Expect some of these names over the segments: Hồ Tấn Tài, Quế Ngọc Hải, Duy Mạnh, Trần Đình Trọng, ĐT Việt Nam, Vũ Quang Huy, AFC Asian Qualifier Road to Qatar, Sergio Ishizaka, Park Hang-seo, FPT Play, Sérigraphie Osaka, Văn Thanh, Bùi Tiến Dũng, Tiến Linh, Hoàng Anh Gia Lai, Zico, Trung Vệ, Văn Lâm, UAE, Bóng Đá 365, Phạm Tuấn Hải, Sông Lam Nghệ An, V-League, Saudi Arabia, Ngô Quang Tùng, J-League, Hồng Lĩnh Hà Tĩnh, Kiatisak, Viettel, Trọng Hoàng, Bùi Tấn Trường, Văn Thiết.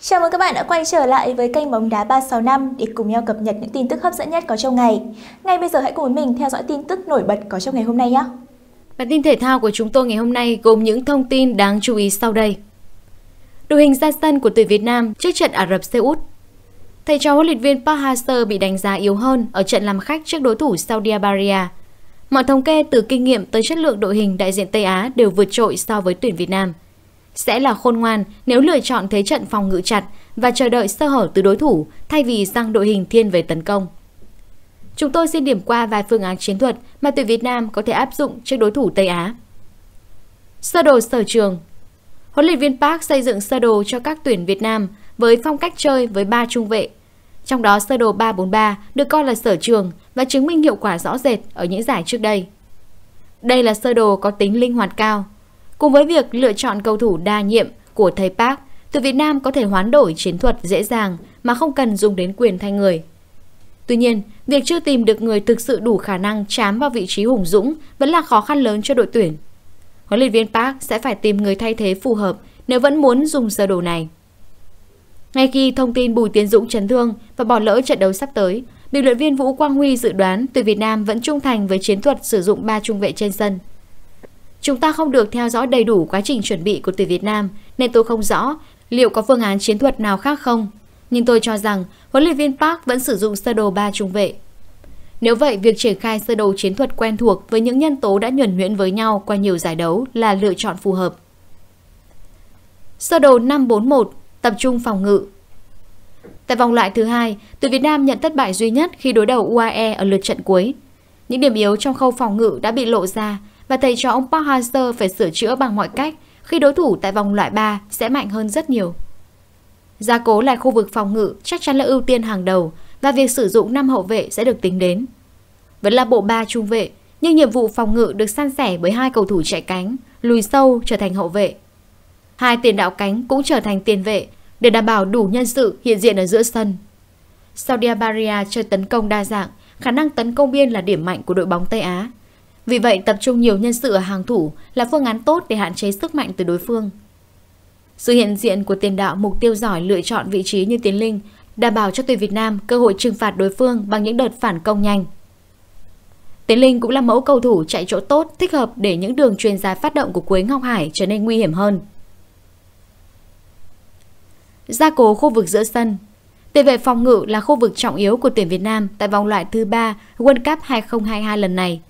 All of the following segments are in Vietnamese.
Chào mừng các bạn đã quay trở lại với kênh Bóng Đá 365 để cùng nhau cập nhật những tin tức hấp dẫn nhất có trong ngày. Ngay bây giờ hãy cùng với mình theo dõi tin tức nổi bật có trong ngày hôm nay nhé. Bản tin thể thao của chúng tôi ngày hôm nay gồm những thông tin đáng chú ý sau đây. Đội hình ra sân của tuyển Việt Nam trước trận Ả Rập Xê Út. Thầy trò huấn luyện viên Park Hang-seo bị đánh giá yếu hơn ở trận làm khách trước đối thủ Saudi Arabia. Mọi thống kê từ kinh nghiệm tới chất lượng đội hình đại diện Tây Á đều vượt trội so với tuyển Việt Nam. Sẽ là khôn ngoan nếu lựa chọn thế trận phòng ngự chặt và chờ đợi sơ hở từ đối thủ thay vì sang đội hình thiên về tấn công. Chúng tôi xin điểm qua vài phương án chiến thuật mà tuyển Việt Nam có thể áp dụng trước đối thủ Tây Á. Sơ đồ sở trường. Huấn luyện viên Park xây dựng sơ đồ cho các tuyển Việt Nam với phong cách chơi với 3 trung vệ. Trong đó sơ đồ 3-4-3 được coi là sở trường và chứng minh hiệu quả rõ rệt ở những giải trước đây. Đây là sơ đồ có tính linh hoạt cao. Cùng với việc lựa chọn cầu thủ đa nhiệm của thầy Park, tuyển Việt Nam có thể hoán đổi chiến thuật dễ dàng mà không cần dùng đến quyền thay người. Tuy nhiên, việc chưa tìm được người thực sự đủ khả năng chám vào vị trí hùng dũng vẫn là khó khăn lớn cho đội tuyển. Huấn luyện viên Park sẽ phải tìm người thay thế phù hợp nếu vẫn muốn dùng sơ đồ này. Ngay khi thông tin Bùi Tiến Dũng chấn thương và bỏ lỡ trận đấu sắp tới, bình luận viên Vũ Quang Huy dự đoán tuyển Việt Nam vẫn trung thành với chiến thuật sử dụng 3 trung vệ trên sân. Chúng ta không được theo dõi đầy đủ quá trình chuẩn bị của tuyển Việt Nam nên tôi không rõ liệu có phương án chiến thuật nào khác không. Nhưng tôi cho rằng huấn luyện viên Park vẫn sử dụng sơ đồ 3 trung vệ. Nếu vậy, việc triển khai sơ đồ chiến thuật quen thuộc với những nhân tố đã nhuần nhuyễn với nhau qua nhiều giải đấu là lựa chọn phù hợp. Sơ đồ 5-4-1, tập trung phòng ngự. Tại vòng loại thứ 2, tuyển Việt Nam nhận thất bại duy nhất khi đối đầu UAE ở lượt trận cuối. Những điểm yếu trong khâu phòng ngự đã bị lộ ra và thầy trò ông Park Hang-seo phải sửa chữa bằng mọi cách khi đối thủ tại vòng loại 3 sẽ mạnh hơn rất nhiều. Gia cố lại khu vực phòng ngự chắc chắn là ưu tiên hàng đầu và việc sử dụng 5 hậu vệ sẽ được tính đến. Vẫn là bộ 3 trung vệ, nhưng nhiệm vụ phòng ngự được san sẻ bởi 2 cầu thủ chạy cánh, lùi sâu trở thành hậu vệ. 2 tiền đạo cánh cũng trở thành tiền vệ để đảm bảo đủ nhân sự hiện diện ở giữa sân. Saudi Arabia chơi tấn công đa dạng, khả năng tấn công biên là điểm mạnh của đội bóng Tây Á. Vì vậy, tập trung nhiều nhân sự ở hàng thủ là phương án tốt để hạn chế sức mạnh từ đối phương. Sự hiện diện của tiền đạo mục tiêu giỏi lựa chọn vị trí như Tiến Linh đảm bảo cho tuyển Việt Nam cơ hội trừng phạt đối phương bằng những đợt phản công nhanh. Tiến Linh cũng là mẫu cầu thủ chạy chỗ tốt, thích hợp để những đường truyền dài phát động của Quế Ngọc Hải trở nên nguy hiểm hơn. Gia cố khu vực giữa sân. Tiền vệ phòng ngự là khu vực trọng yếu của tuyển Việt Nam tại vòng loại thứ 3 World Cup 2022 lần này.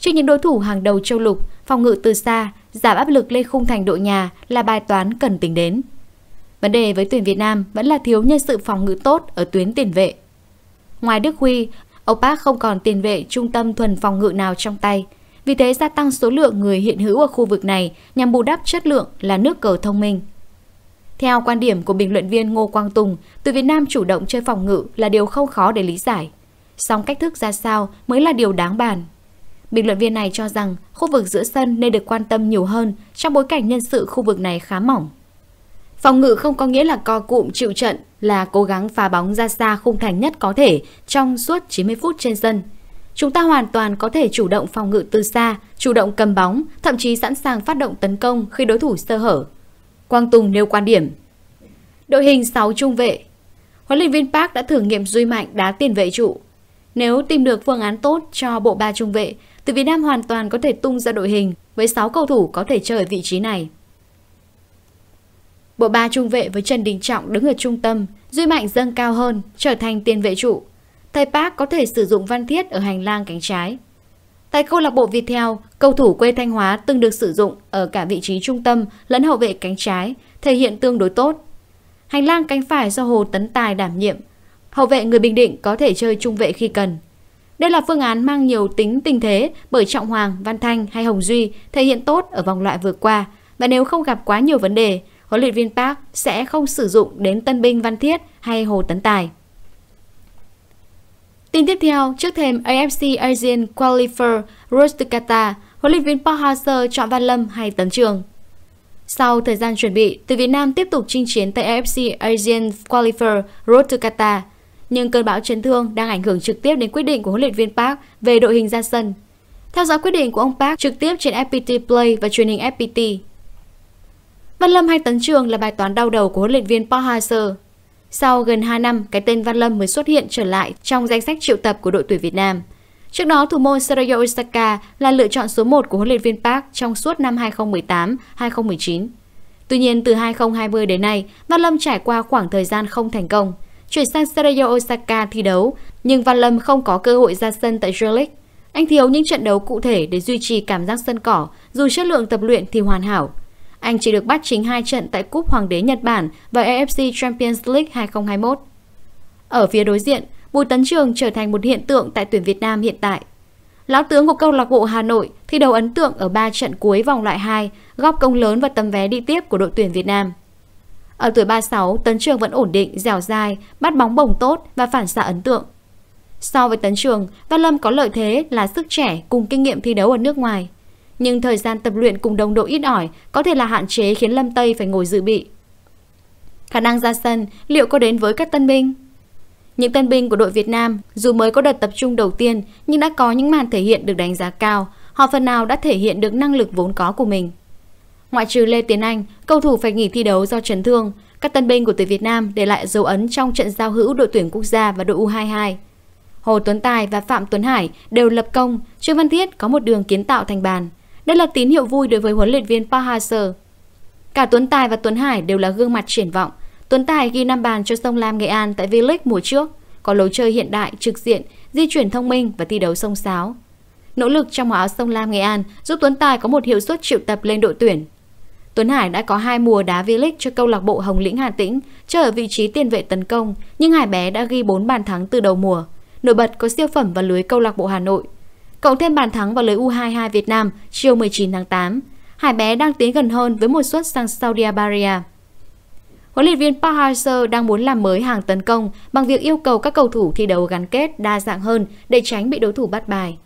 Trước những đối thủ hàng đầu châu lục, phòng ngự từ xa, giảm áp lực lên khung thành đội nhà là bài toán cần tính đến. Vấn đề với tuyển Việt Nam vẫn là thiếu nhân sự phòng ngự tốt ở tuyến tiền vệ. Ngoài Đức Huy, ông Park không còn tiền vệ trung tâm thuần phòng ngự nào trong tay, vì thế gia tăng số lượng người hiện hữu ở khu vực này nhằm bù đắp chất lượng là nước cờ thông minh. Theo quan điểm của bình luận viên Ngô Quang Tùng, tuyển Việt Nam chủ động chơi phòng ngự là điều không khó để lý giải. Song cách thức ra sao mới là điều đáng bàn. Bình luận viên này cho rằng khu vực giữa sân nên được quan tâm nhiều hơn trong bối cảnh nhân sự khu vực này khá mỏng. Phòng ngự không có nghĩa là co cụm chịu trận, là cố gắng phá bóng ra xa khung thành nhất có thể trong suốt 90 phút trên sân. Chúng ta hoàn toàn có thể chủ động phòng ngự từ xa, chủ động cầm bóng, thậm chí sẵn sàng phát động tấn công khi đối thủ sơ hở. Quang Tùng nêu quan điểm. Đội hình 6 trung vệ. Huấn luyện viên Park đã thử nghiệm Duy Mạnh đá tiền vệ trụ. Nếu tìm được phương án tốt cho bộ 3 trung vệ, tuyển Việt Nam hoàn toàn có thể tung ra đội hình với 6 cầu thủ có thể chơi ở vị trí này. Bộ 3 trung vệ với Trần Đình Trọng đứng ở trung tâm, Duy Mạnh dâng cao hơn, trở thành tiền vệ trụ. Thầy Park có thể sử dụng Văn Thiết ở hành lang cánh trái. Tại câu lạc bộ Viettel, cầu thủ quê Thanh Hóa từng được sử dụng ở cả vị trí trung tâm lẫn hậu vệ cánh trái, thể hiện tương đối tốt. Hành lang cánh phải do Hồ Tấn Tài đảm nhiệm. Hậu vệ người Bình Định có thể chơi trung vệ khi cần. Đây là phương án mang nhiều tính tình thế bởi Trọng Hoàng, Văn Thanh hay Hồng Duy thể hiện tốt ở vòng loại vừa qua và nếu không gặp quá nhiều vấn đề, huấn luyện viên Park sẽ không sử dụng đến tân binh Văn Thiết hay Hồ Tấn Tài. Tin tiếp theo, trước thềm AFC Asian Qualifier Road to Qatar, huấn luyện viên Park Hang-seo chọn Văn Lâm hay Tấn Trường. Sau thời gian chuẩn bị, tuyển Việt Nam tiếp tục chinh chiến tại AFC Asian Qualifier Road to Qatar. Nhưng cơn bão chấn thương đang ảnh hưởng trực tiếp đến quyết định của huấn luyện viên Park về đội hình ra sân. Theo dõi quyết định của ông Park trực tiếp trên FPT Play và truyền hình FPT. Văn Lâm hay Tấn Trường là bài toán đau đầu của huấn luyện viên Park Hang-seo. Sau gần 2 năm, cái tên Văn Lâm mới xuất hiện trở lại trong danh sách triệu tập của đội tuyển Việt Nam. Trước đó, thủ môn Sergio Ishizaka là lựa chọn số 1 của huấn luyện viên Park trong suốt năm 2018-2019. Tuy nhiên, từ 2020 đến nay, Văn Lâm trải qua khoảng thời gian không thành công. Chuyển sang Sérigraphie Osaka thi đấu, nhưng Văn Lâm không có cơ hội ra sân tại J-League. Anh thiếu những trận đấu cụ thể để duy trì cảm giác sân cỏ, dù chất lượng tập luyện thì hoàn hảo. Anh chỉ được bắt chính 2 trận tại Cúp Hoàng đế Nhật Bản và AFC Champions League 2021. Ở phía đối diện, Bùi Tấn Trường trở thành một hiện tượng tại tuyển Việt Nam hiện tại. Lão tướng của câu lạc bộ Hà Nội thi đấu ấn tượng ở 3 trận cuối vòng loại 2, góp công lớn và tấm vé đi tiếp của đội tuyển Việt Nam. Ở tuổi 36, Tấn Trường vẫn ổn định, dẻo dai, bắt bóng bổng tốt và phản xạ ấn tượng. So với Tấn Trường, Văn Lâm có lợi thế là sức trẻ cùng kinh nghiệm thi đấu ở nước ngoài. Nhưng thời gian tập luyện cùng đồng đội ít ỏi có thể là hạn chế khiến Lâm Tây phải ngồi dự bị. Khả năng ra sân liệu có đến với các tân binh? Những tân binh của đội Việt Nam dù mới có đợt tập trung đầu tiên nhưng đã có những màn thể hiện được đánh giá cao, họ phần nào đã thể hiện được năng lực vốn có của mình. Ngoại trừ Lê Tiến Anh, cầu thủ phải nghỉ thi đấu do chấn thương, các tân binh của tuyển Việt Nam để lại dấu ấn trong trận giao hữu đội tuyển quốc gia và đội U22. Hồ Tấn Tài và Phạm Tuấn Hải đều lập công, Trương Văn Thiết có một đường kiến tạo thành bàn. Đây là tín hiệu vui đối với huấn luyện viên Park Hang-seo. Cả Tuấn Tài và Tuấn Hải đều là gương mặt triển vọng. Tuấn Tài ghi 5 bàn cho Sông Lam Nghệ An tại V-League mùa trước, có lối chơi hiện đại, trực diện, di chuyển thông minh và thi đấu xông xáo. Nỗ lực trong áo Sông Lam Nghệ An giúp Tuấn Tài có một hiệu suất triệu tập lên đội tuyển. Tuấn Hải đã có 2 mùa đá V-League cho câu lạc bộ Hồng Lĩnh Hà Tĩnh, chơi ở vị trí tiền vệ tấn công, nhưng Hải bé đã ghi 4 bàn thắng từ đầu mùa, nổi bật có siêu phẩm vào lưới câu lạc bộ Hà Nội. Cộng thêm bàn thắng vào lưới U22 Việt Nam chiều 19 tháng 8, Hải bé đang tiến gần hơn với một suất sang Saudi Arabia. Huấn luyện viên Park Hang-seo đang muốn làm mới hàng tấn công bằng việc yêu cầu các cầu thủ thi đấu gắn kết đa dạng hơn để tránh bị đối thủ bắt bài.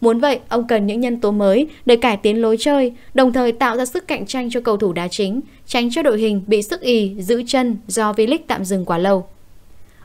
Muốn vậy, ông cần những nhân tố mới để cải tiến lối chơi, đồng thời tạo ra sức cạnh tranh cho cầu thủ đá chính, tránh cho đội hình bị sức ì, giữ chân do V-League tạm dừng quá lâu.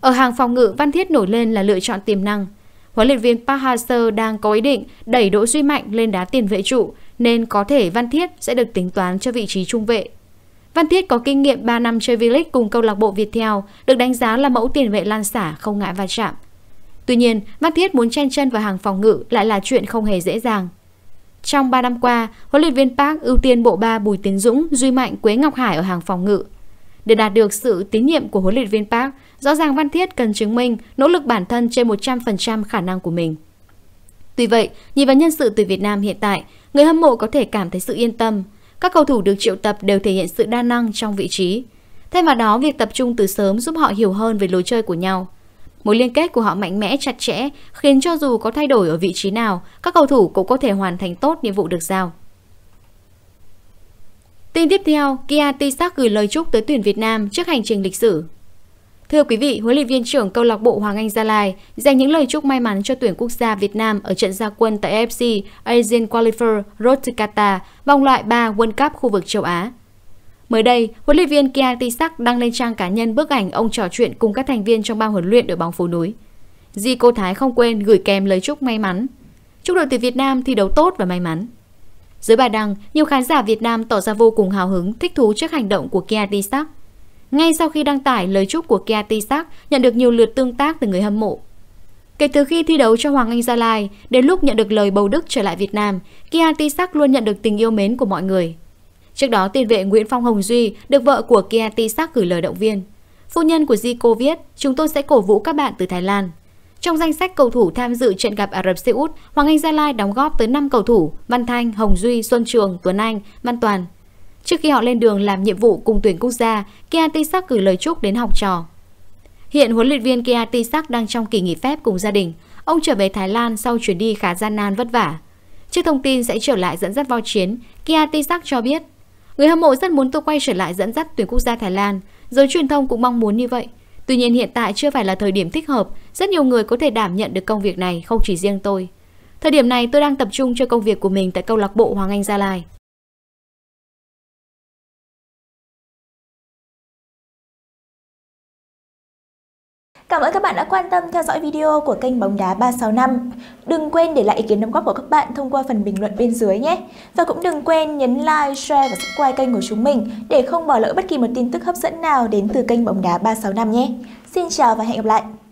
Ở hàng phòng ngự, Văn Thiết nổi lên là lựa chọn tiềm năng. Huấn luyện viên Park Hang-seo đang có ý định đẩy Đỗ Duy Mạnh lên đá tiền vệ trụ, nên có thể Văn Thiết sẽ được tính toán cho vị trí trung vệ. Văn Thiết có kinh nghiệm 3 năm chơi V-League cùng câu lạc bộ Viettel, được đánh giá là mẫu tiền vệ lan xả không ngại va chạm. Tuy nhiên, Văn Thiết muốn chen chân vào hàng phòng ngự lại là chuyện không hề dễ dàng. Trong 3 năm qua, huấn luyện viên Park ưu tiên bộ ba Bùi Tiến Dũng, Duy Mạnh, Quế Ngọc Hải ở hàng phòng ngự. Để đạt được sự tín nhiệm của huấn luyện viên Park, rõ ràng Văn Thiết cần chứng minh nỗ lực bản thân trên 100% khả năng của mình. Tuy vậy, nhìn vào nhân sự tuyển Việt Nam hiện tại, người hâm mộ có thể cảm thấy sự yên tâm. Các cầu thủ được triệu tập đều thể hiện sự đa năng trong vị trí. Thêm vào đó, việc tập trung từ sớm giúp họ hiểu hơn về lối chơi của nhau. Mối liên kết của họ mạnh mẽ, chặt chẽ, khiến cho dù có thay đổi ở vị trí nào, các cầu thủ cũng có thể hoàn thành tốt nhiệm vụ được giao. Tin tiếp theo, Kiatisak gửi lời chúc tới tuyển Việt Nam trước hành trình lịch sử. Thưa quý vị, huấn luyện viên trưởng câu lạc bộ Hoàng Anh Gia Lai dành những lời chúc may mắn cho tuyển quốc gia Việt Nam ở trận gia quân tại AFC Asian Qualifier Road to Qatar, vòng loại 3 World Cup khu vực châu Á. Mới đây, huấn luyện viên Kiatisak đăng lên trang cá nhân bức ảnh ông trò chuyện cùng các thành viên trong ban huấn luyện đội bóng phố núi. Di Cô Thái không quên gửi kèm lời chúc may mắn. Chúc đội tuyển Việt Nam thi đấu tốt và may mắn. Dưới bài đăng, nhiều khán giả Việt Nam tỏ ra vô cùng hào hứng, thích thú trước hành động của Kiatisak. Ngay sau khi đăng tải lời chúc của Kiatisak nhận được nhiều lượt tương tác từ người hâm mộ. Kể từ khi thi đấu cho Hoàng Anh Gia Lai, đến lúc nhận được lời bầu đức trở lại Việt Nam, Kiatisak luôn nhận được tình yêu mến của mọi người. Trước đó, tiền vệ Nguyễn Phong Hồng Duy được vợ của Kiatisak gửi lời động viên. Phu nhân của Zico viết, chúng tôi sẽ cổ vũ các bạn từ Thái Lan. Trong danh sách cầu thủ tham dự trận gặp Ả Rập Xê Út, Hoàng Anh Gia Lai đóng góp tới 5 cầu thủ, Văn Thanh, Hồng Duy, Xuân Trường, Tuấn Anh, Văn Toàn. Trước khi họ lên đường làm nhiệm vụ cùng tuyển quốc gia, Kiatisak gửi lời chúc đến học trò. Hiện huấn luyện viên Kiatisak đang trong kỳ nghỉ phép cùng gia đình. Ông trở về Thái Lan sau chuyến đi khá gian nan vất vả. Trước thông tin sẽ trở lại dẫn dắt vào chiến, Kiatisak cho biết, người hâm mộ rất muốn tôi quay trở lại dẫn dắt tuyển quốc gia Thái Lan, giới truyền thông cũng mong muốn như vậy. Tuy nhiên hiện tại chưa phải là thời điểm thích hợp, rất nhiều người có thể đảm nhận được công việc này, không chỉ riêng tôi. Thời điểm này tôi đang tập trung cho công việc của mình tại câu lạc bộ Hoàng Anh Gia Lai. Cảm ơn các bạn đã quan tâm theo dõi video của kênh Bóng Đá 365. Đừng quên để lại ý kiến đóng góp của các bạn thông qua phần bình luận bên dưới nhé. Và cũng đừng quên nhấn like, share và subscribe kênh của chúng mình để không bỏ lỡ bất kỳ một tin tức hấp dẫn nào đến từ kênh Bóng Đá 365 nhé. Xin chào và hẹn gặp lại!